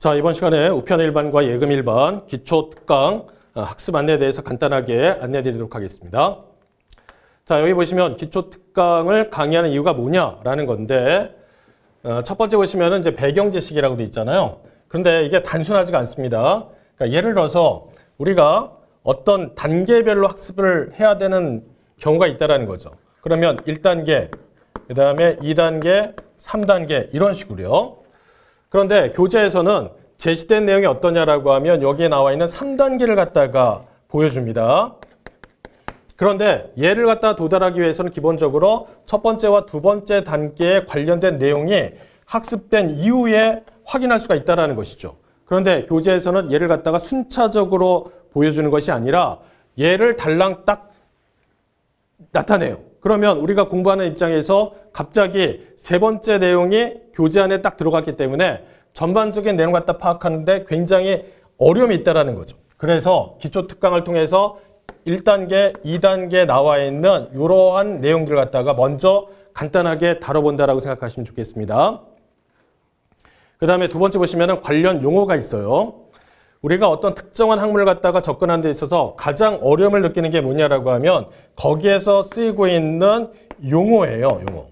자, 이번 시간에 우편 1반과 예금 1반 기초특강 학습 안내에 대해서 간단하게 안내해 드리도록 하겠습니다. 자, 여기 보시면 기초특강을 강의하는 이유가 뭐냐라는 건데, 첫 번째 보시면 이제 배경 지식이라고 돼 있잖아요. 그런데 이게 단순하지가 않습니다. 그러니까 예를 들어서 우리가 어떤 단계별로 학습을 해야 되는 경우가 있다는 거죠. 그러면 1단계, 그 다음에 2단계, 3단계 이런 식으로요. 그런데 교재에서는 제시된 내용이 어떠냐라고 하면 여기에 나와 있는 3단계를 갖다가 보여줍니다. 그런데 얘를 갖다 도달하기 위해서는 기본적으로 첫 번째와 두 번째 단계에 관련된 내용이 학습된 이후에 확인할 수가 있다는 것이죠. 그런데 교재에서는 얘를 갖다가 순차적으로 보여주는 것이 아니라 얘를 달랑 딱 나타내요. 그러면 우리가 공부하는 입장에서 갑자기 세 번째 내용이 교재 안에 딱 들어갔기 때문에 전반적인 내용 갖다 파악하는데 굉장히 어려움이 있다는 거죠. 그래서 기초특강을 통해서 1단계, 2단계에 나와 있는 이러한 내용들 갖다가 먼저 간단하게 다뤄본다라고 생각하시면 좋겠습니다. 그 다음에 두 번째 보시면 관련 용어가 있어요. 우리가 어떤 특정한 학문을 갖다가 접근하는 데 있어서 가장 어려움을 느끼는 게 뭐냐라고 하면 거기에서 쓰이고 있는 용어예요, 용어.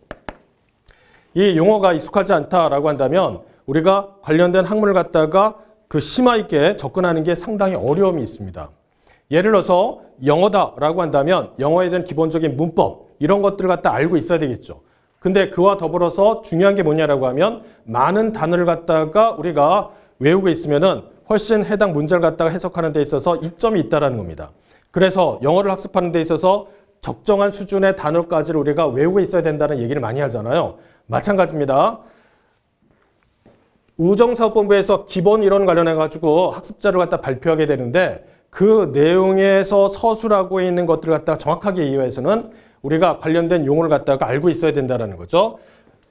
이 용어가 익숙하지 않다라고 한다면 우리가 관련된 학문을 갖다가 그 심화 있게 접근하는 게 상당히 어려움이 있습니다. 예를 들어서 영어다라고 한다면 영어에 대한 기본적인 문법 이런 것들을 갖다 알고 있어야 되겠죠. 근데 그와 더불어서 중요한 게 뭐냐라고 하면 많은 단어를 갖다가 우리가 외우고 있으면은 훨씬 해당 문제를 갖다가 해석하는 데 있어서 이점이 있다는 겁니다. 그래서 영어를 학습하는 데 있어서 적정한 수준의 단어까지를 우리가 외우고 있어야 된다는 얘기를 많이 하잖아요. 마찬가지입니다. 우정사업본부에서 기본 이론 관련해가지고 학습자를 갖다 발표하게 되는데 그 내용에서 서술하고 있는 것들을 갖다가 정확하게 이해해서는 우리가 관련된 용어를 갖다가 알고 있어야 된다는 거죠.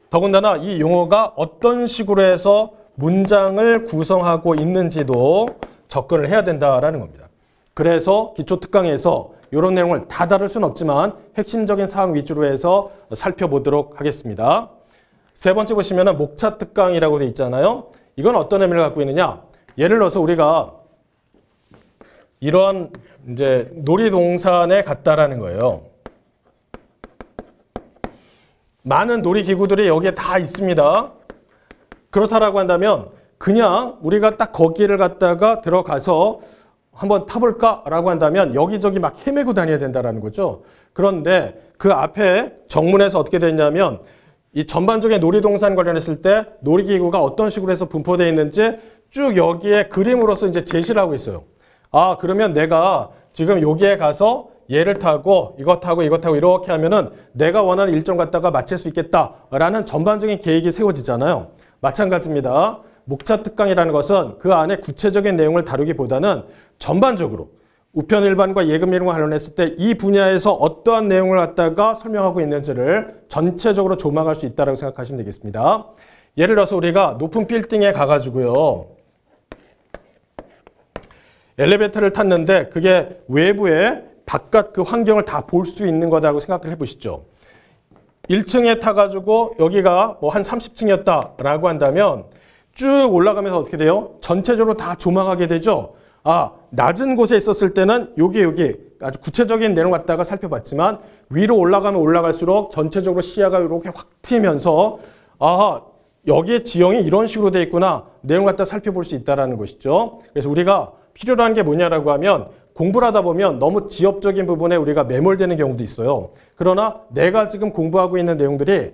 더군다나 이 용어가 어떤 식으로 해서 문장을 구성하고 있는지도 접근을 해야 된다라는 겁니다. 그래서 기초특강에서 이런 내용을 다 다룰 수는 없지만 핵심적인 사항 위주로 해서 살펴보도록 하겠습니다. 세 번째 보시면 목차특강이라고 돼 있잖아요. 이건 어떤 의미를 갖고 있느냐. 예를 들어서 우리가 이러한 이제 놀이동산에 갔다라는 거예요. 많은 놀이기구들이 여기에 다 있습니다. 그렇다라고 한다면 그냥 우리가 딱 거기를 갔다가 들어가서 한번 타볼까라고 한다면 여기저기 막 헤매고 다녀야 된다는 거죠. 그런데 그 앞에 정문에서 어떻게 됐냐면 이 전반적인 놀이동산 관련했을 때 놀이기구가 어떤 식으로 해서 분포되어 있는지 쭉 여기에 그림으로서 이제 제시를 하고 있어요. 아, 그러면 내가 지금 여기에 가서 얘를 타고 이것 타고 이것 타고 이렇게 하면은 내가 원하는 일정 갖다가 마칠 수 있겠다라는 전반적인 계획이 세워지잖아요. 마찬가지입니다. 목차특강이라는 것은 그 안에 구체적인 내용을 다루기보다는 전반적으로 우편 1반과 예금 1반과 관련했을 때 이 분야에서 어떠한 내용을 갖다가 설명하고 있는지를 전체적으로 조망할 수 있다고 생각하시면 되겠습니다. 예를 들어서 우리가 높은 빌딩에 가가지고요. 엘리베이터를 탔는데 그게 외부의 바깥 그 환경을 다 볼 수 있는 거다라고 생각을 해보시죠. 1층에 타가지고 여기가 뭐 한 30층이었다라고 한다면 쭉 올라가면서 어떻게 돼요? 전체적으로 다 조망하게 되죠. 아, 낮은 곳에 있었을 때는 여기 아주 구체적인 내용 갖다가 살펴봤지만 위로 올라가면 올라갈수록 전체적으로 시야가 이렇게 확 트이면서 아하, 여기에 지형이 이런 식으로 돼 있구나 내용 갖다 살펴볼 수 있다라는 것이죠. 그래서 우리가 필요한 게 뭐냐라고 하면 공부를 하다 보면 너무 지엽적인 부분에 우리가 매몰되는 경우도 있어요. 그러나 내가 지금 공부하고 있는 내용들이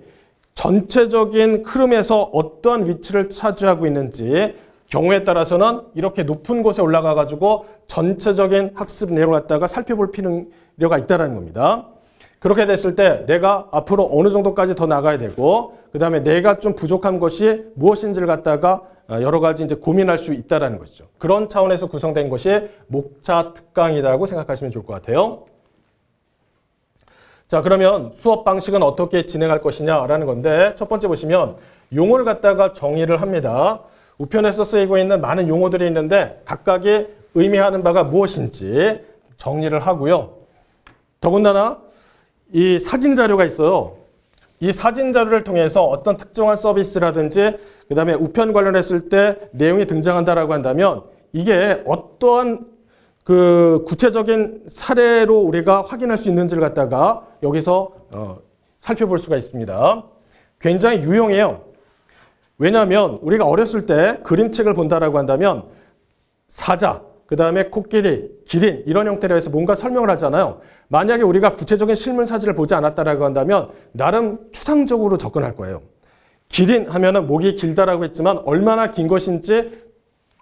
전체적인 흐름에서 어떠한 위치를 차지하고 있는지 경우에 따라서는 이렇게 높은 곳에 올라가가지고 전체적인 학습 내용을 갖다가 살펴볼 필요가 있다는 겁니다. 그렇게 됐을 때 내가 앞으로 어느 정도까지 더 나가야 되고 그 다음에 내가 좀 부족한 것이 무엇인지를 갖다가 여러 가지 이제 고민할 수 있다는 것이죠. 그런 차원에서 구성된 것이 목차특강이라고 생각하시면 좋을 것 같아요. 자, 그러면 수업 방식은 어떻게 진행할 것이냐라는 건데 첫 번째 보시면 용어를 갖다가 정의를 합니다. 우편에서 쓰이고 있는 많은 용어들이 있는데 각각의 의미하는 바가 무엇인지 정리를 하고요. 더군다나 이 사진 자료가 있어요. 이 사진 자료를 통해서 어떤 특정한 서비스라든지 그 다음에 우편 관련했을 때 내용이 등장한다라고 한다면 이게 어떠한 그 구체적인 사례로 우리가 확인할 수 있는지를 갖다가 여기서 살펴볼 수가 있습니다. 굉장히 유용해요. 왜냐하면 우리가 어렸을 때 그림책을 본다라고 한다면 사자, 그 다음에 코끼리, 기린 이런 형태로 해서 뭔가 설명을 하잖아요. 만약에 우리가 구체적인 실물 사진을 보지 않았다라고 한다면 나름 추상적으로 접근할 거예요. 기린 하면은 목이 길다라고 했지만 얼마나 긴 것인지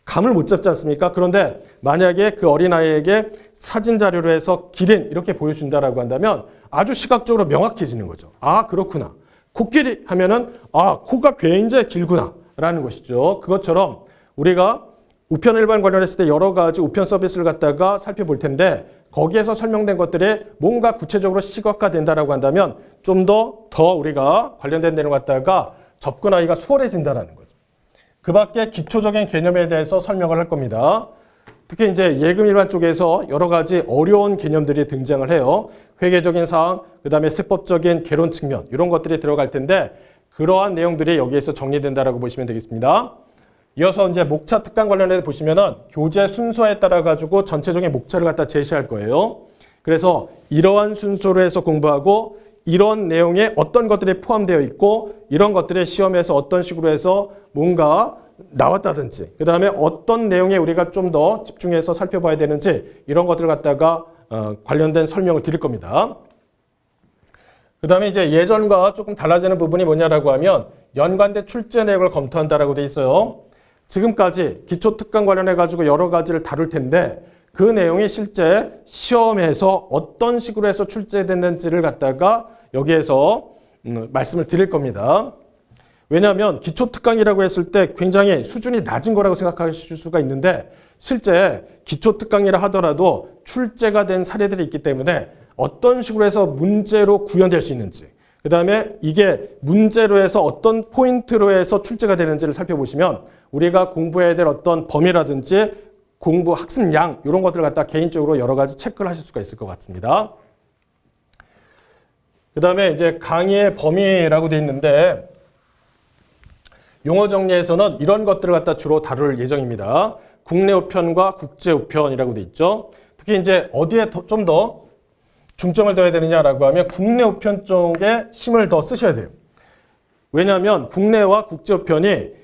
감을 못 잡지 않습니까? 그런데 만약에 그 어린아이에게 사진 자료로 해서 기린 이렇게 보여준다라고 한다면 아주 시각적으로 명확해지는 거죠. 아, 그렇구나. 코끼리 하면은 아, 코가 굉장히 길구나라는 것이죠. 그것처럼 우리가 우편 일반 관련했을 때 여러 가지 우편 서비스를 갖다가 살펴볼 텐데 거기에서 설명된 것들이 뭔가 구체적으로 시각화된다라고 한다면 좀 더 우리가 관련된 내용 갖다가 접근하기가 수월해진다라는 거죠. 그 밖에 기초적인 개념에 대해서 설명을 할 겁니다. 특히 이제 예금 일반 쪽에서 여러 가지 어려운 개념들이 등장을 해요. 회계적인 사항, 그다음에 세법적인 개론 측면 이런 것들이 들어갈 텐데 그러한 내용들이 여기에서 정리된다라고 보시면 되겠습니다. 이어서 이제 목차 특강 관련해서 보시면은 교재 순서에 따라 가지고 전체적인 목차를 갖다 제시할 거예요. 그래서 이러한 순서로 해서 공부하고 이런 내용에 어떤 것들이 포함되어 있고 이런 것들이 시험에서 어떤 식으로 해서 뭔가 나왔다든지 그 다음에 어떤 내용에 우리가 좀 더 집중해서 살펴봐야 되는지 이런 것들을 갖다가 관련된 설명을 드릴 겁니다. 그 다음에 이제 예전과 조금 달라지는 부분이 뭐냐라고 하면 연관된 출제 내역을 검토한다라고 돼 있어요. 지금까지 기초 특강 관련해 가지고 여러 가지를 다룰 텐데 그 내용이 실제 시험에서 어떤 식으로 해서 출제됐는지를 갖다가 여기에서 말씀을 드릴 겁니다. 왜냐하면 기초 특강이라고 했을 때 굉장히 수준이 낮은 거라고 생각하실 수가 있는데 실제 기초 특강이라 하더라도 출제가 된 사례들이 있기 때문에 어떤 식으로 해서 문제로 구현될 수 있는지 그 다음에 이게 문제로 해서 어떤 포인트로 해서 출제가 되는지를 살펴보시면 우리가 공부해야 될 어떤 범위라든지 공부 학습 양 이런 것들을 갖다 개인적으로 여러 가지 체크를 하실 수가 있을 것 같습니다. 그 다음에 이제 강의의 범위라고 돼 있는데 용어 정리에서는 이런 것들을 갖다 주로 다룰 예정입니다. 국내 우편과 국제 우편이라고 돼 있죠. 특히 이제 어디에 좀 더 중점을 둬야 되느냐라고 하면 국내 우편 쪽에 힘을 더 쓰셔야 돼요. 왜냐하면 국내와 국제 우편이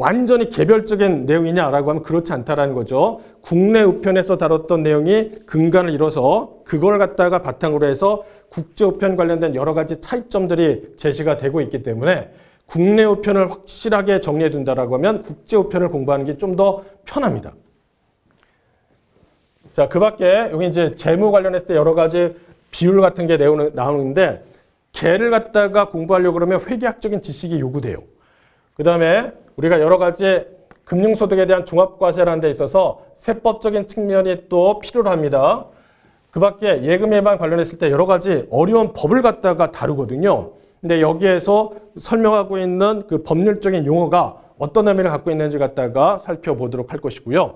완전히 개별적인 내용이냐라고 하면 그렇지 않다라는 거죠. 국내 우편에서 다뤘던 내용이 근간을 이뤄서 그걸 갖다가 바탕으로 해서 국제 우편 관련된 여러 가지 차이점들이 제시가 되고 있기 때문에 국내 우편을 확실하게 정리해 둔다라고 하면 국제 우편을 공부하는 게 좀 더 편합니다. 자, 그 밖에 여기 이제 재무 관련했을 때 여러 가지 비율 같은 게 나오는데 개를 갖다가 공부하려고 그러면 회계학적인 지식이 요구돼요. 그 다음에 우리가 여러 가지 금융소득에 대한 종합과세라는 데 있어서 세법적인 측면이 또 필요로 합니다. 그 밖에 예금 예방 관련했을 때 여러 가지 어려운 법을 갖다가 다루거든요. 근데 여기에서 설명하고 있는 그 법률적인 용어가 어떤 의미를 갖고 있는지 갖다가 살펴보도록 할 것이고요.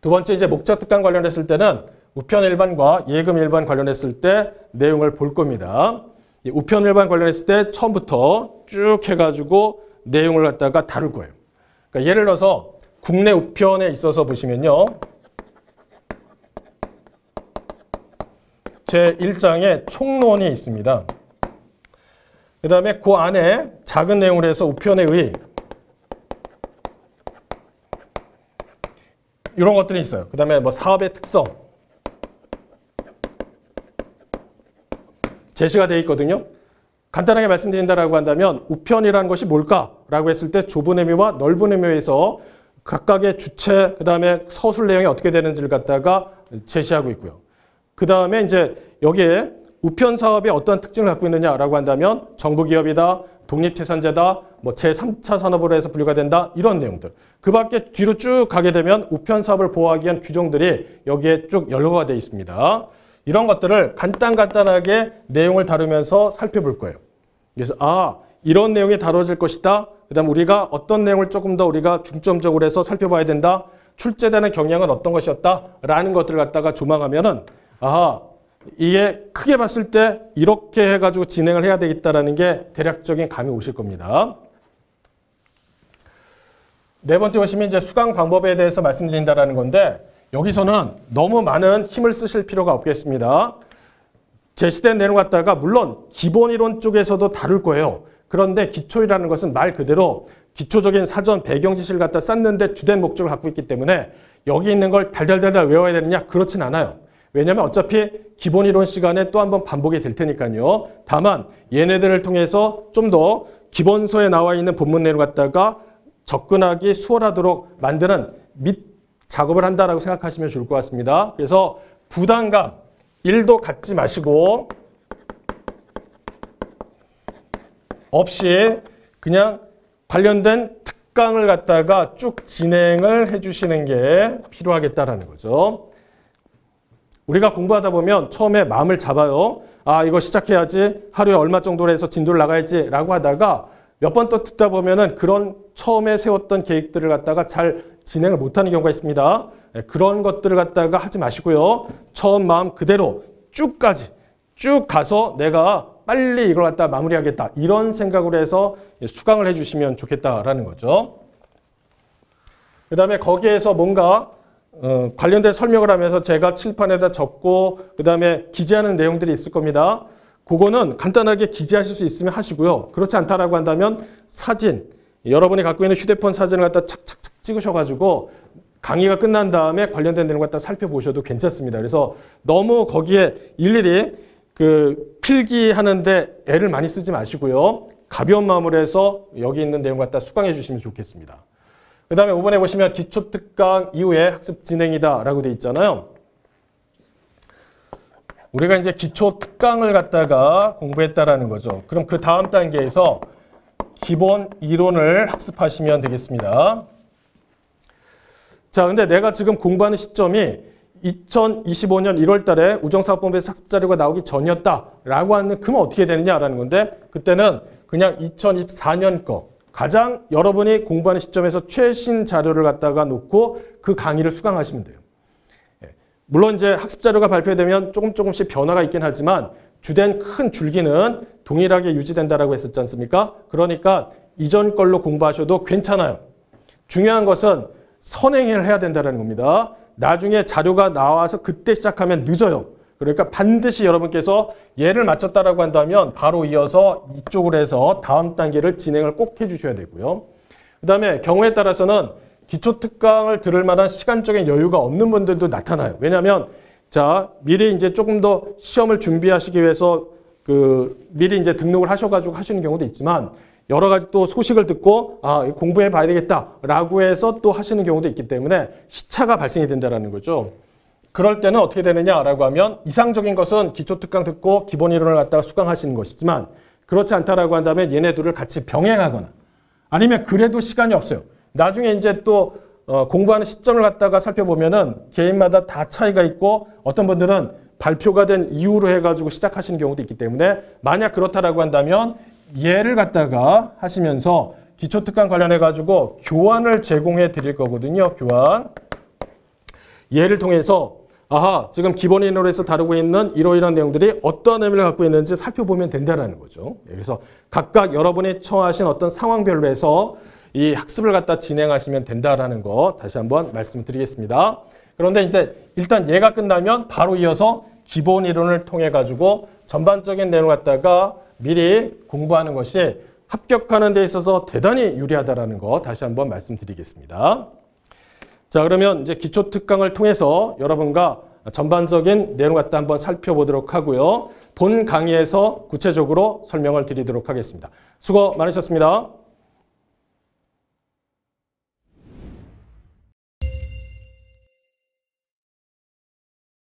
두 번째 이제 목차 특강 관련했을 때는 우편 일반과 예금 일반 관련했을 때 내용을 볼 겁니다. 우편 일반 관련했을 때 처음부터 쭉 해가지고 내용을 갖다가 다룰 거예요. 그러니까 예를 들어서 국내 우편에 있어서 보시면요. 제1장에 총론이 있습니다. 그 다음에 그 안에 작은 내용으로 해서 우편에 의의 이런 것들이 있어요. 그 다음에 뭐 사업의 특성 제시가 되어 있거든요. 간단하게 말씀드린다라고 한다면 우편이라는 것이 뭘까라고 했을 때 좁은 의미와 넓은 의미에서 각각의 주체, 그 다음에 서술 내용이 어떻게 되는지를 갖다가 제시하고 있고요. 그 다음에 이제 여기에 우편 사업이 어떤 특징을 갖고 있느냐라고 한다면 정부기업이다, 독립재산제다, 뭐 제3차 산업으로 해서 분류가 된다 이런 내용들. 그 밖에 뒤로 쭉 가게 되면 우편 사업을 보호하기 위한 규정들이 여기에 쭉 열거가 되어 있습니다. 이런 것들을 간단하게 내용을 다루면서 살펴볼 거예요. 그래서 아, 이런 내용이 다뤄질 것이다. 그 다음 우리가 어떤 내용을 조금 더 우리가 중점적으로 해서 살펴봐야 된다. 출제되는 경향은 어떤 것이었다. 라는 것들을 갖다가 조망하면은 아하, 이게 크게 봤을 때 이렇게 해가지고 진행을 해야 되겠다라는 게 대략적인 감이 오실 겁니다. 네 번째 보시면 이제 수강 방법에 대해서 말씀드린다라는 건데, 여기서는 너무 많은 힘을 쓰실 필요가 없겠습니다. 제시된 내용 갖다가 물론 기본 이론 쪽에서도 다룰 거예요. 그런데 기초이라는 것은 말 그대로 기초적인 사전 배경 지식을 갖다 쌓는데 주된 목적을 갖고 있기 때문에 여기 있는 걸 달달달달 외워야 되느냐? 그렇진 않아요. 왜냐하면 어차피 기본 이론 시간에 또 한 번 반복이 될 테니까요. 다만 얘네들을 통해서 좀 더 기본서에 나와 있는 본문 내용 갖다가 접근하기 수월하도록 만드는 밑 작업을 한다라고 생각하시면 좋을 것 같습니다. 그래서 부담감 1도 갖지 마시고 없이 그냥 관련된 특강을 갖다가 쭉 진행을 해주시는 게 필요하겠다라는 거죠. 우리가 공부하다 보면 처음에 마음을 잡아요. 아, 이거 시작해야지, 하루에 얼마 정도로 해서 진도를 나가야지 라고 하다가 몇 번 또 듣다 보면은 그런 처음에 세웠던 계획들을 갖다가 잘 진행을 못하는 경우가 있습니다. 그런 것들을 갖다가 하지 마시고요. 처음 마음 그대로 쭉 가서 내가 빨리 이걸 갖다 마무리하겠다, 이런 생각으로 해서 수강을 해주시면 좋겠다라는 거죠. 그 다음에 거기에서 뭔가 관련된 설명을 하면서 제가 칠판에다 적고 그 다음에 기재하는 내용들이 있을 겁니다. 그거는 간단하게 기재하실 수 있으면 하시고요. 그렇지 않다라고 한다면 사진, 여러분이 갖고 있는 휴대폰 사진을 갖다 착착착 찍으셔가지고 강의가 끝난 다음에 관련된 내용 갖다 살펴보셔도 괜찮습니다. 그래서 너무 거기에 일일이 필기하는데 애를 많이 쓰지 마시고요. 가벼운 마음으로 해서 여기 있는 내용 갖다 수강해 주시면 좋겠습니다. 그 다음에 5번에 보시면 기초특강 이후에 학습 진행이다 라고 되어 있잖아요. 우리가 이제 기초특강을 갖다가 공부했다라는 거죠. 그럼 그 다음 단계에서 기본 이론을 학습하시면 되겠습니다. 자, 근데 내가 지금 공부하는 시점이 2025년 1월 달에 우정사업본부에서 학습자료가 나오기 전이었다라고 하는, 그러면 어떻게 되느냐라는 건데, 그때는 그냥 2024년 거 가장 여러분이 공부하는 시점에서 최신 자료를 갖다가 놓고 그 강의를 수강하시면 돼요. 물론 이제 학습자료가 발표되면 조금씩 변화가 있긴 하지만 주된 큰 줄기는 동일하게 유지된다라고 했었지 않습니까? 그러니까 이전 걸로 공부하셔도 괜찮아요. 중요한 것은 선행을 해야 된다는 겁니다. 나중에 자료가 나와서 그때 시작하면 늦어요. 그러니까 반드시 여러분께서 얘를 마쳤다라고 한다면 바로 이어서 이쪽으로 해서 다음 단계를 진행을 꼭 해주셔야 되고요. 그 다음에 경우에 따라서는 기초특강을 들을 만한 시간적인 여유가 없는 분들도 나타나요. 왜냐하면 자, 미리 이제 조금 더 시험을 준비하시기 위해서 미리 이제 등록을 하셔가지고 하시는 경우도 있지만, 여러 가지 또 소식을 듣고 아, 공부해 봐야 되겠다라고 해서 또 하시는 경우도 있기 때문에 시차가 발생이 된다는 거죠. 그럴 때는 어떻게 되느냐라고 하면, 이상적인 것은 기초특강 듣고 기본 이론을 갖다가 수강하시는 것이지만, 그렇지 않다라고 한다면 얘네 둘을 같이 병행하거나, 아니면 그래도 시간이 없어요. 나중에 이제 또 공부하는 시점을 갖다가 살펴보면은 개인마다 다 차이가 있고, 어떤 분들은 발표가 된 이후로 해가지고 시작하시는 경우도 있기 때문에, 만약 그렇다라고 한다면 얘를 갖다가 하시면서 기초특강 관련해가지고 교환을 제공해 드릴 거거든요. 교환. 얘를 통해서 아하, 지금 기본이론에서 다루고 있는 이러이러한 내용들이 어떤 의미를 갖고 있는지 살펴보면 된다라는 거죠. 그래서 각각 여러분이 처하신 어떤 상황별로 해서 이 학습을 갖다 진행하시면 된다라는 거 다시 한번 말씀드리겠습니다. 그런데 이제 일단 얘가 끝나면 바로 이어서 기본이론을 통해가지고 전반적인 내용을 갖다가 미리 공부하는 것이 합격하는 데 있어서 대단히 유리하다라는 거 다시 한번 말씀드리겠습니다. 자, 그러면 이제 기초특강을 통해서 여러분과 전반적인 내용 갖다 한번 살펴보도록 하고요. 본 강의에서 구체적으로 설명을 드리도록 하겠습니다. 수고 많으셨습니다.